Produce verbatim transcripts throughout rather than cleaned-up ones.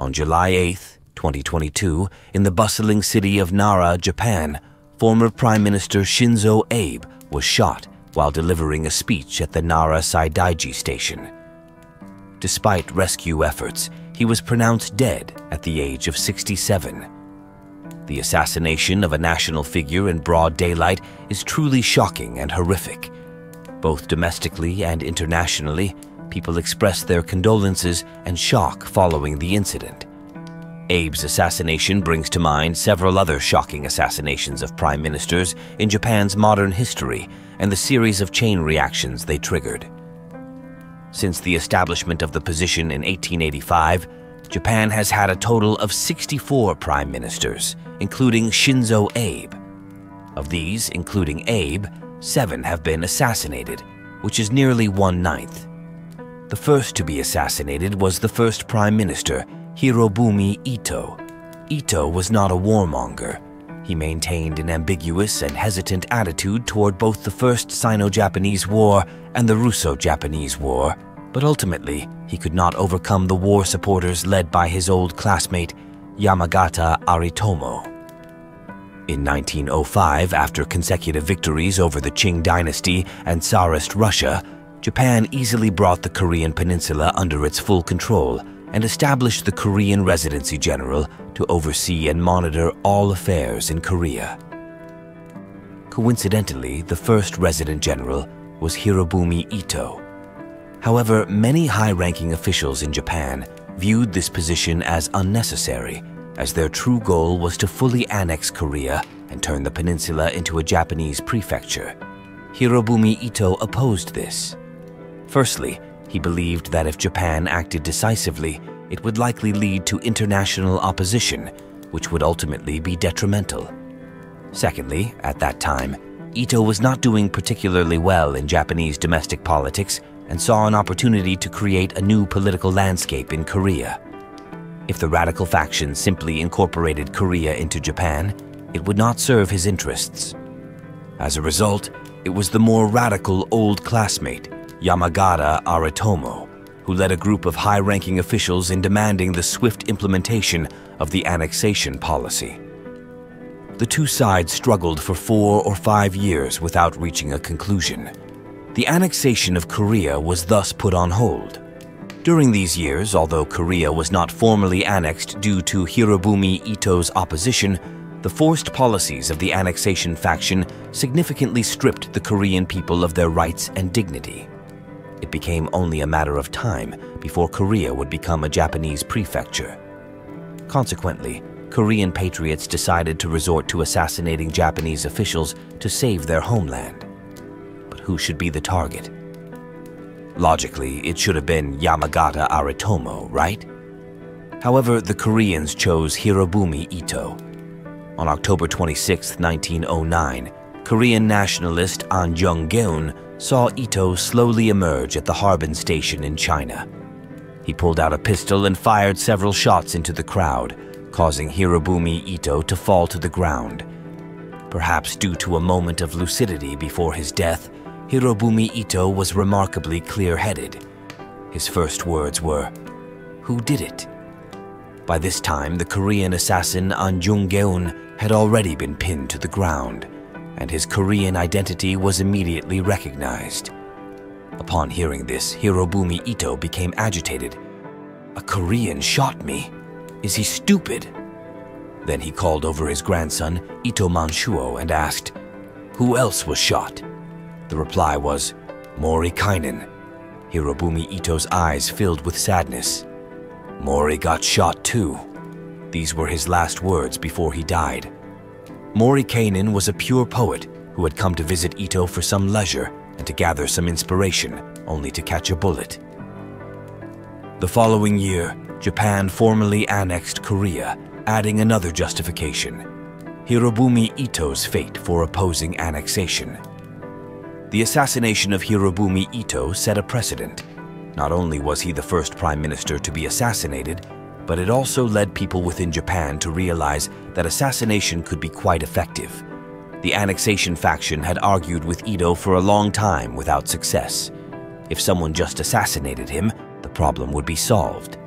On July eighth, twenty twenty-two, in the bustling city of Nara, Japan, former Prime Minister Shinzo Abe was shot while delivering a speech at the Nara Saidaiji station. Despite rescue efforts, he was pronounced dead at the age of sixty-seven. The assassination of a national figure in broad daylight is truly shocking and horrific. Both domestically and internationally, people expressed their condolences and shock following the incident. Abe's assassination brings to mind several other shocking assassinations of prime ministers in Japan's modern history and the series of chain reactions they triggered. Since the establishment of the position in eighteen eighty-five, Japan has had a total of sixty-four prime ministers, including Shinzo Abe. Of these, including Abe, seven have been assassinated, which is nearly one-ninth. The first to be assassinated was the first prime minister, Hirobumi Ito. Ito was not a warmonger. He maintained an ambiguous and hesitant attitude toward both the First Sino-Japanese War and the Russo-Japanese War, but ultimately he could not overcome the war supporters led by his old classmate, Yamagata Aritomo. In nineteen oh five, after consecutive victories over the Qing dynasty and Tsarist Russia, Japan easily brought the Korean peninsula under its full control and established the Korean Residency General to oversee and monitor all affairs in Korea. Coincidentally, the first Resident General was Hirobumi Ito. However, many high-ranking officials in Japan viewed this position as unnecessary, as their true goal was to fully annex Korea and turn the peninsula into a Japanese prefecture. Hirobumi Ito opposed this. Firstly, he believed that if Japan acted decisively, it would likely lead to international opposition, which would ultimately be detrimental. Secondly, at that time, Ito was not doing particularly well in Japanese domestic politics and saw an opportunity to create a new political landscape in Korea. If the radical faction simply incorporated Korea into Japan, it would not serve his interests. As a result, it was the more radical old classmate, Yamagata Aritomo, who led a group of high-ranking officials in demanding the swift implementation of the annexation policy. The two sides struggled for four or five years without reaching a conclusion. The annexation of Korea was thus put on hold. During these years, although Korea was not formally annexed due to Hirobumi Ito's opposition, the forced policies of the annexation faction significantly stripped the Korean people of their rights and dignity. It became only a matter of time before Korea would become a Japanese prefecture. Consequently, Korean patriots decided to resort to assassinating Japanese officials to save their homeland. But who should be the target? Logically, it should have been Yamagata Aritomo, right? However, the Koreans chose Hirobumi Ito. On October twenty-sixth, nineteen oh nine, Korean nationalist Ahn Jung-geun saw Ito slowly emerge at the Harbin station in China. He pulled out a pistol and fired several shots into the crowd, causing Hirobumi Ito to fall to the ground. Perhaps due to a moment of lucidity before his death, Hirobumi Ito was remarkably clear-headed. His first words were, "Who did it?" By this time, the Korean assassin Ahn Jung-geun had already been pinned to the ground, and his Korean identity was immediately recognized. Upon hearing this, Hirobumi Ito became agitated. "A Korean shot me? Is he stupid?" Then he called over his grandson, Ito Manshuo, and asked, "Who else was shot?" The reply was, "Mori Kainen." Hirobumi Ito's eyes filled with sadness. "Mori got shot too." These were his last words before he died. Mori Kainen was a pure poet who had come to visit Ito for some leisure and to gather some inspiration, only to catch a bullet. The following year, Japan formally annexed Korea, adding another justification: Hirobumi Ito's fate for opposing annexation. The assassination of Hirobumi Ito set a precedent. Not only was he the first prime minister to be assassinated, but it also led people within Japan to realize that assassination could be quite effective. The annexation faction had argued with Ito for a long time without success. If someone just assassinated him, the problem would be solved.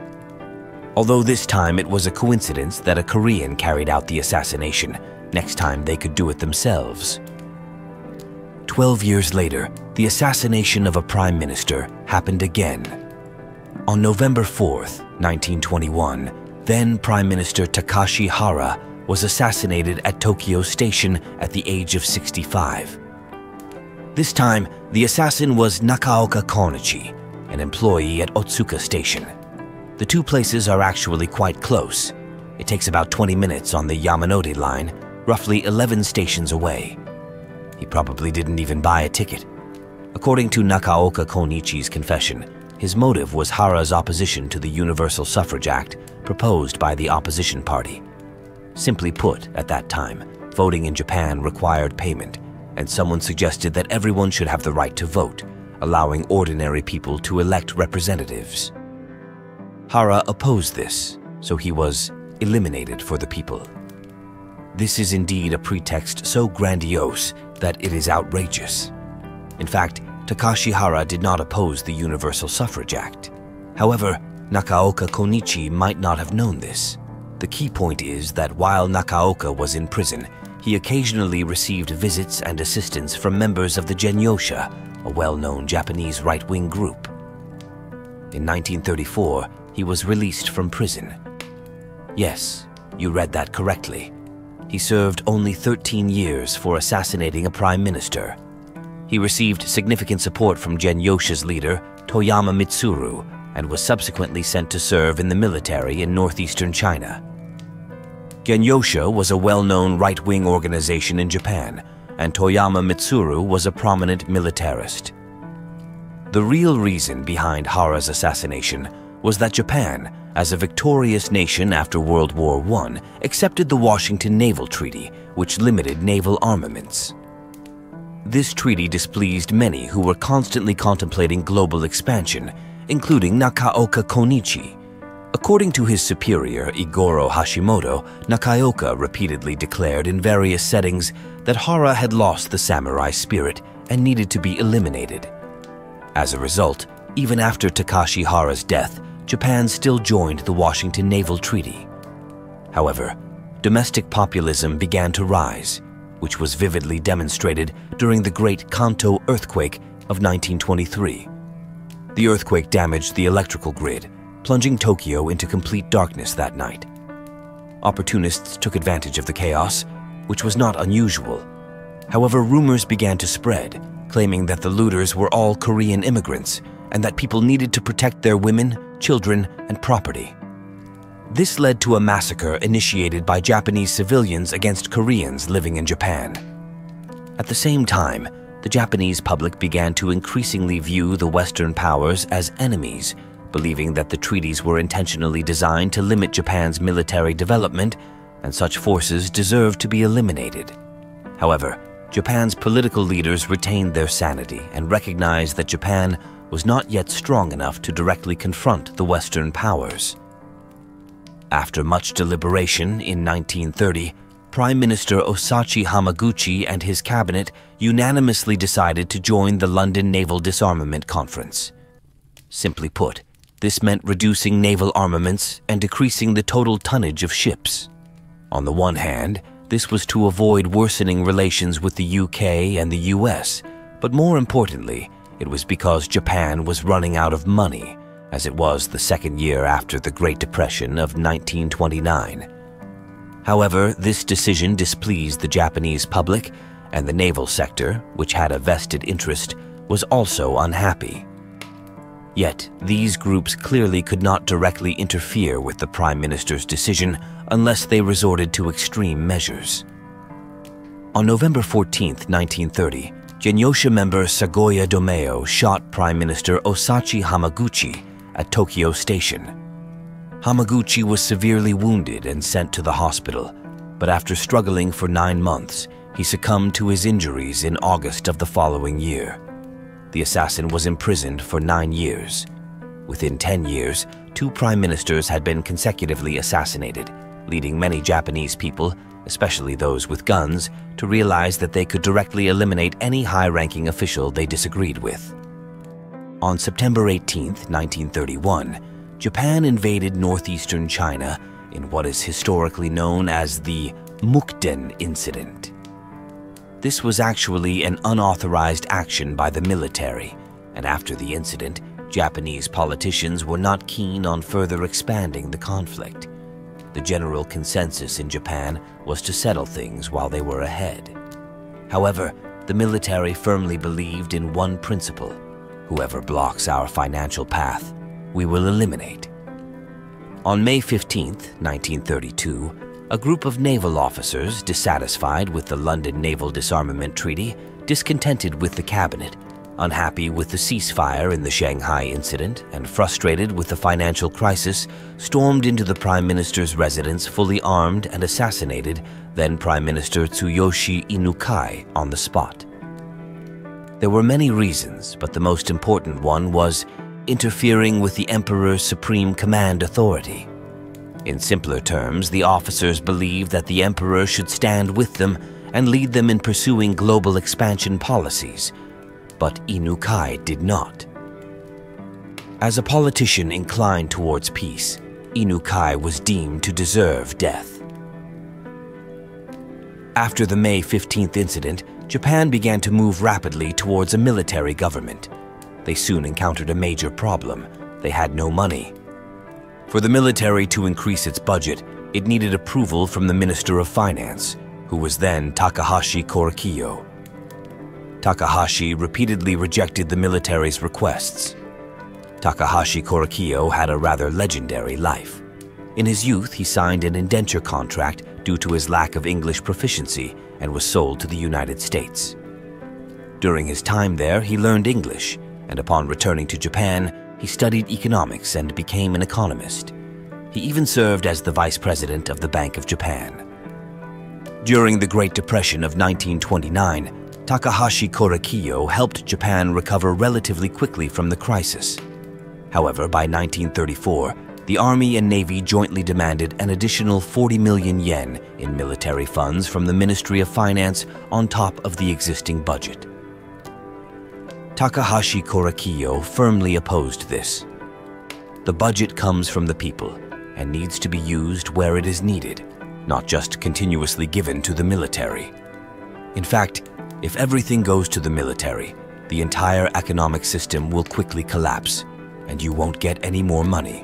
although this time it was a coincidence that a Korean carried out the assassination. Next time they could do it themselves. Twelve years later, the assassination of a prime minister happened again. On November fourth, nineteen twenty-one, then Prime Minister Takashi Hara was assassinated at Tokyo Station at the age of sixty-five. This time, the assassin was Nakaoka Konichi, an employee at Otsuka Station. The two places are actually quite close. It takes about twenty minutes on the Yamanode line, roughly eleven stations away. He probably didn't even buy a ticket. According to Nakaoka Konichi's confession, his motive was Hara's opposition to the Universal Suffrage Act proposed by the opposition party. Simply put, at that time, voting in Japan required payment, and someone suggested that everyone should have the right to vote, allowing ordinary people to elect representatives. Hara opposed this, so he was eliminated for the people. This is indeed a pretext so grandiose that it is outrageous. In fact, Takashi Hara did not oppose the Universal Suffrage Act. However, Nakaoka Konichi might not have known this. The key point is that while Nakaoka was in prison, he occasionally received visits and assistance from members of the Genyosha, a well-known Japanese right-wing group. In nineteen thirty-four, he was released from prison. Yes, you read that correctly. He served only thirteen years for assassinating a prime minister. He received significant support from Genyosha's leader, Toyama Mitsuru, and was subsequently sent to serve in the military in northeastern China. Genyosha was a well-known right-wing organization in Japan, and Toyama Mitsuru was a prominent militarist. The real reason behind Hara's assassination was that Japan, as a victorious nation after World War One, accepted the Washington Naval Treaty, which limited naval armaments. This treaty displeased many who were constantly contemplating global expansion, including Nakaoka Konichi. According to his superior, Igoro Hashimoto, Nakaoka repeatedly declared in various settings that Hara had lost the samurai spirit and needed to be eliminated. As a result, even after Takashi Hara's death, Japan still joined the Washington Naval Treaty. However, domestic populism began to rise, which was vividly demonstrated during the Great Kanto earthquake of nineteen twenty-three. The earthquake damaged the electrical grid, plunging Tokyo into complete darkness that night. Opportunists took advantage of the chaos, which was not unusual. However, rumors began to spread, claiming that the looters were all Korean immigrants and that people needed to protect their women, children, and property. This led to a massacre initiated by Japanese civilians against Koreans living in Japan. At the same time, the Japanese public began to increasingly view the Western powers as enemies, believing that the treaties were intentionally designed to limit Japan's military development, and such forces deserved to be eliminated. However, Japan's political leaders retained their sanity and recognized that Japan was not yet strong enough to directly confront the Western powers. After much deliberation in nineteen thirty, Prime Minister Osachi Hamaguchi and his cabinet unanimously decided to join the London Naval Disarmament Conference. Simply put, this meant reducing naval armaments and decreasing the total tonnage of ships. On the one hand, this was to avoid worsening relations with the U K and the U S, but more importantly, it was because Japan was running out of money, as it was the second year after the Great Depression of nineteen twenty-nine. However, this decision displeased the Japanese public, and the naval sector, which had a vested interest, was also unhappy. Yet, these groups clearly could not directly interfere with the Prime Minister's decision unless they resorted to extreme measures. On November fourteenth, nineteen thirty, Genyosha member Sagoya Domeo shot Prime Minister Osachi Hamaguchi at Tokyo Station. Hamaguchi was severely wounded and sent to the hospital, but after struggling for nine months, he succumbed to his injuries in August of the following year. The assassin was imprisoned for nine years. Within ten years, two prime ministers had been consecutively assassinated, leading many Japanese people, especially those with guns, to realize that they could directly eliminate any high-ranking official they disagreed with. On September eighteenth, nineteen thirty-one, Japan invaded northeastern China in what is historically known as the Mukden Incident. This was actually an unauthorized action by the military, and after the incident, Japanese politicians were not keen on further expanding the conflict. The general consensus in Japan was to settle things while they were ahead. However, the military firmly believed in one principle: whoever blocks our financial path, we will eliminate. On May fifteenth, nineteen thirty-two, a group of naval officers dissatisfied with the London Naval Disarmament Treaty, discontented with the cabinet, unhappy with the ceasefire in the Shanghai incident, and frustrated with the financial crisis, stormed into the Prime Minister's residence fully armed and assassinated then Prime Minister Tsuyoshi Inukai on the spot. There were many reasons, but the most important one was interfering with the Emperor's Supreme Command authority. In simpler terms, the officers believed that the Emperor should stand with them and lead them in pursuing global expansion policies, but Inukai did not. As a politician inclined towards peace, Inukai was deemed to deserve death. After the May fifteenth incident, Japan began to move rapidly towards a military government. They soon encountered a major problem. They had no money. For the military to increase its budget, it needed approval from the Minister of Finance, who was then Takahashi Korekiyo. Takahashi repeatedly rejected the military's requests. Takahashi Korekiyo had a rather legendary life. In his youth, he signed an indenture contract due to his lack of English proficiency and was sold to the United States. During his time there, he learned English, and upon returning to Japan, he studied economics and became an economist. He even served as the vice president of the Bank of Japan. During the Great Depression of nineteen twenty-nine, Takahashi Korekiyo helped Japan recover relatively quickly from the crisis. However, by nineteen thirty-four, the Army and Navy jointly demanded an additional forty million yen in military funds from the Ministry of Finance on top of the existing budget. Takahashi Korekiyo firmly opposed this. The budget comes from the people and needs to be used where it is needed, not just continuously given to the military. In fact, if everything goes to the military, the entire economic system will quickly collapse, and you won't get any more money.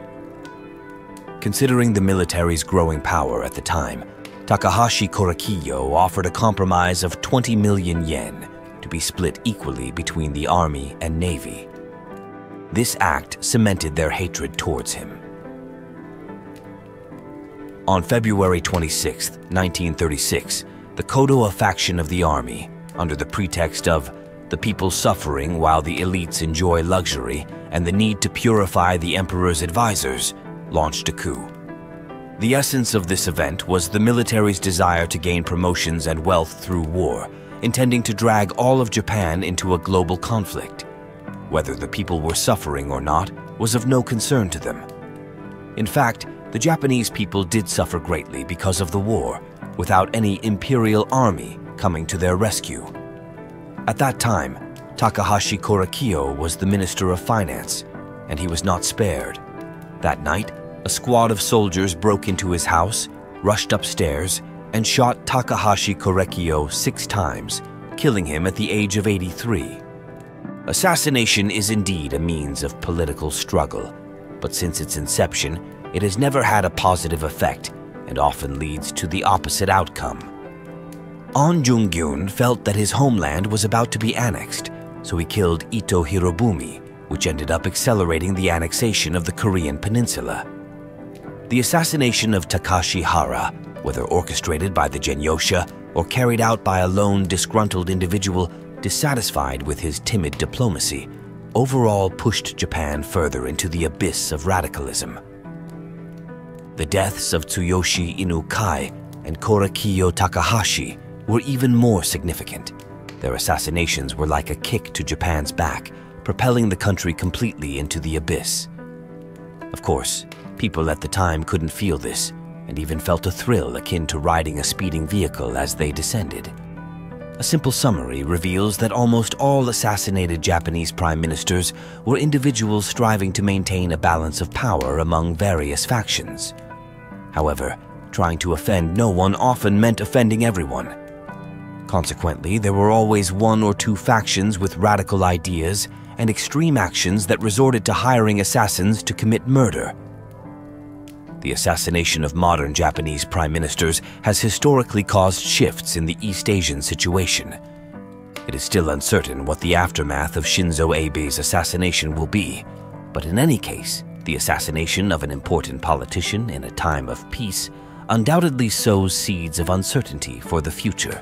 Considering the military's growing power at the time, Takahashi Korekiyo offered a compromise of twenty million yen to be split equally between the Army and Navy. This act cemented their hatred towards him. On February twenty-sixth, nineteen thirty-six, the Kodo faction of the Army, under the pretext of the people suffering while the elites enjoy luxury and the need to purify the emperor's advisors, launched a coup. The essence of this event was the military's desire to gain promotions and wealth through war, intending to drag all of Japan into a global conflict. Whether the people were suffering or not was of no concern to them. In fact, the Japanese people did suffer greatly because of the war, without any imperial army coming to their rescue. At that time, Takahashi Korekiyo was the Minister of Finance, and he was not spared. That night, a squad of soldiers broke into his house, rushed upstairs, and shot Takahashi Korekiyo six times, killing him at the age of eighty-three. Assassination is indeed a means of political struggle, but since its inception, it has never had a positive effect and often leads to the opposite outcome. Ahn Jung-geun felt that his homeland was about to be annexed, so he killed Ito Hirobumi, which ended up accelerating the annexation of the Korean peninsula. The assassination of Takashi Hara, whether orchestrated by the Genyosha or carried out by a lone disgruntled individual dissatisfied with his timid diplomacy, overall pushed Japan further into the abyss of radicalism. The deaths of Tsuyoshi Inukai and Korekiyo Takahashi were even more significant. Their assassinations were like a kick to Japan's back, propelling the country completely into the abyss. Of course, people at the time couldn't feel this, and even felt a thrill akin to riding a speeding vehicle as they descended. A simple summary reveals that almost all assassinated Japanese prime ministers were individuals striving to maintain a balance of power among various factions. However, trying to offend no one often meant offending everyone. Consequently, there were always one or two factions with radical ideas and extreme actions that resorted to hiring assassins to commit murder. The assassination of modern Japanese prime ministers has historically caused shifts in the East Asian situation. It is still uncertain what the aftermath of Shinzo Abe's assassination will be, but in any case, the assassination of an important politician in a time of peace undoubtedly sows seeds of uncertainty for the future.